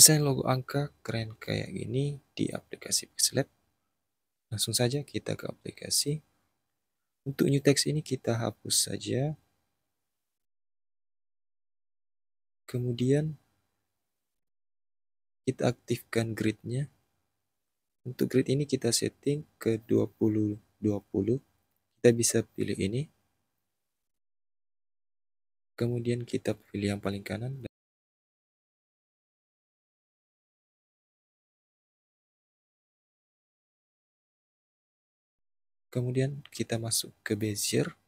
Desain logo angka keren kayak gini di aplikasi PixelLab. Langsung saja kita ke aplikasi. Untuk new text ini kita hapus saja. Kemudian kita aktifkan gridnya. Untuk grid ini kita setting ke 20-20. Kita bisa pilih ini. Kemudian kita pilih yang paling kanan. Kemudian kita masuk ke bezier.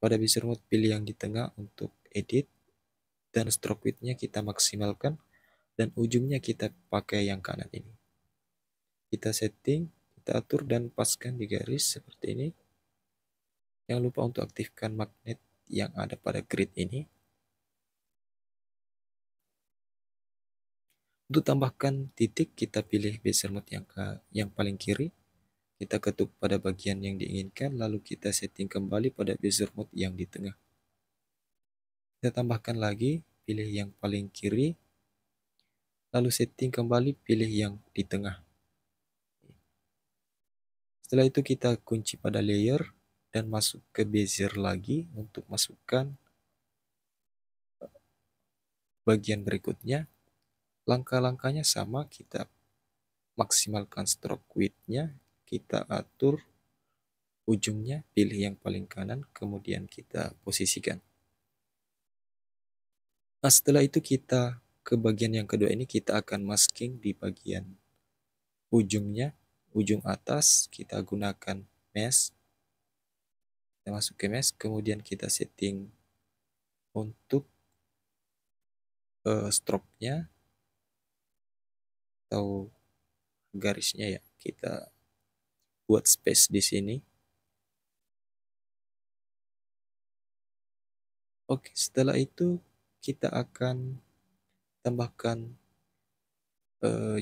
Pada bezier mode pilih yang di tengah untuk edit. Dan stroke width-nya kita maksimalkan, dan ujungnya kita pakai yang kanan ini. Kita setting, kita atur dan paskan di garis seperti ini. Jangan lupa untuk aktifkan magnet yang ada pada grid ini. Untuk tambahkan titik, kita pilih bezier mode yang paling kiri. Kita ketuk pada bagian yang diinginkan, lalu kita setting kembali pada bezier mode yang di tengah. Kita tambahkan lagi, pilih yang paling kiri, lalu setting kembali, pilih yang di tengah. Setelah itu kita kunci pada layer dan masuk ke bezier lagi untuk masukkan bagian berikutnya. Langkah-langkahnya sama, kita maksimalkan stroke width-nya, kita atur ujungnya, pilih yang paling kanan, kemudian kita posisikan. Nah, setelah itu kita ke bagian yang kedua ini, kita akan masking di bagian ujungnya, ujung atas kita gunakan mesh. Kita masuk ke mesh, kemudian kita setting untuk stroke-nya atau garisnya ya, kita buat space di sini. Oke, setelah itu kita akan tambahkan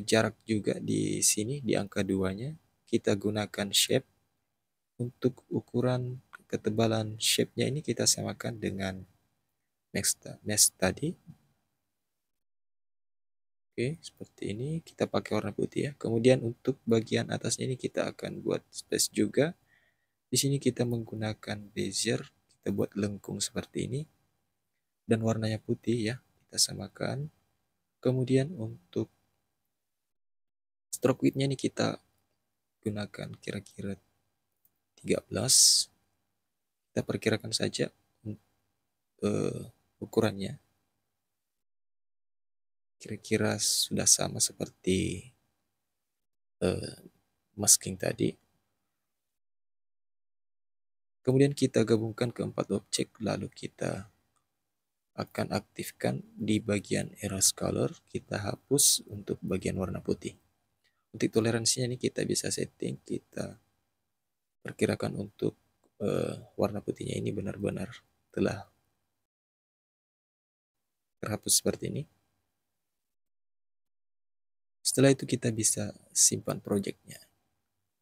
jarak juga di sini, di angka 2-nya. Kita gunakan shape. Untuk ukuran ketebalan shape-nya ini kita samakan dengan mesh tadi. Oke, seperti ini. Kita pakai warna putih ya. Kemudian untuk bagian atasnya ini kita akan buat space juga. Di sini kita menggunakan bezier. Kita buat lengkung seperti ini. Dan warnanya putih ya, kita samakan. Kemudian untuk stroke width-nya ini kita gunakan kira-kira 13. Kita perkirakan saja ukurannya. Kira-kira sudah sama seperti masking tadi. Kemudian kita gabungkan keempat objek, lalu kita akan aktifkan di bagian erase color. Kita hapus untuk bagian warna putih. Untuk toleransinya ini kita bisa setting, kita perkirakan untuk warna putihnya ini benar-benar telah terhapus seperti ini. Setelah itu kita bisa simpan projectnya.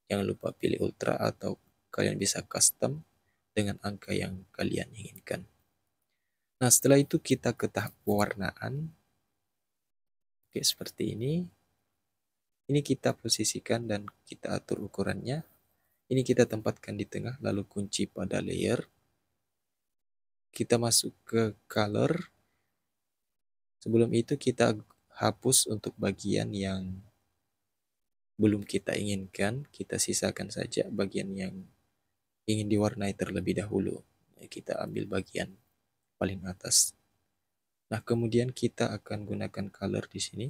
Jangan lupa pilih ultra atau kalian bisa custom dengan angka yang kalian inginkan. Nah, setelah itu kita ke tahap pewarnaan. Oke, seperti ini. Ini kita posisikan dan kita atur ukurannya. Ini kita tempatkan di tengah, lalu kunci pada layer. Kita masuk ke color. Sebelum itu kita hapus untuk bagian yang belum kita inginkan. Kita sisakan saja bagian yang ingin diwarnai terlebih dahulu. Kita ambil bagian paling atas. Nah, kemudian kita akan gunakan color di sini.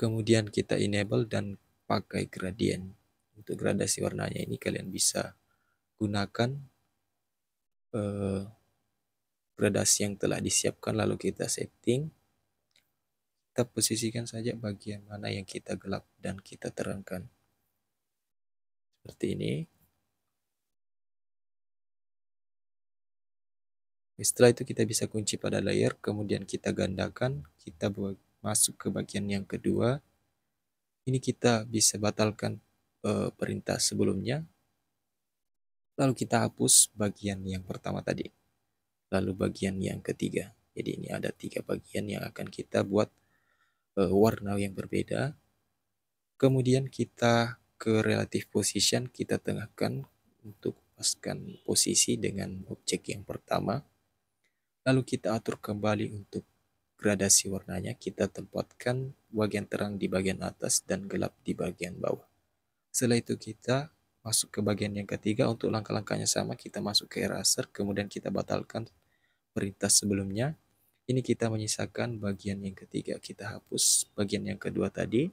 Kemudian kita enable dan pakai gradient. Untuk gradasi warnanya ini kalian bisa gunakan gradasi yang telah disiapkan, lalu kita setting. Kita posisikan saja bagian mana yang kita gelap dan kita terangkan. Seperti ini. Setelah itu kita bisa kunci pada layer, kemudian kita gandakan, kita masuk ke bagian yang kedua. Ini kita bisa batalkan perintah sebelumnya. Lalu kita hapus bagian yang pertama tadi. Lalu bagian yang ketiga. Jadi ini ada 3 bagian yang akan kita buat warna yang berbeda. Kemudian kita ke relative position, kita tengahkan untuk lepaskan posisi dengan objek yang pertama. Lalu kita atur kembali untuk gradasi warnanya. Kita tempatkan bagian terang di bagian atas dan gelap di bagian bawah. Setelah itu kita masuk ke bagian yang ketiga. Untuk langkah-langkahnya sama, kita masuk ke eraser, kemudian kita batalkan perintah sebelumnya. Ini kita menyisakan bagian yang ketiga, kita hapus bagian yang kedua tadi.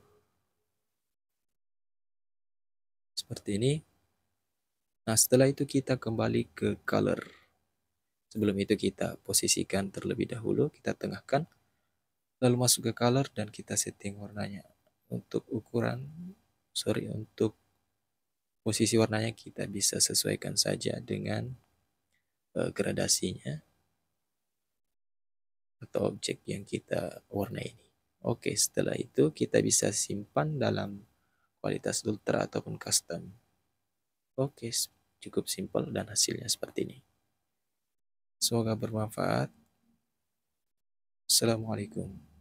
Seperti ini. Nah, setelah itu kita kembali ke color. Sebelum itu kita posisikan terlebih dahulu, kita tengahkan. Lalu masuk ke color dan kita setting warnanya. Untuk ukuran, untuk posisi warnanya kita bisa sesuaikan saja dengan gradasinya atau objek yang kita warnai ini. Oke, setelah itu kita bisa simpan dalam kualitas ultra ataupun custom. Oke, cukup simpel dan hasilnya seperti ini. Semoga bermanfaat. Assalamualaikum.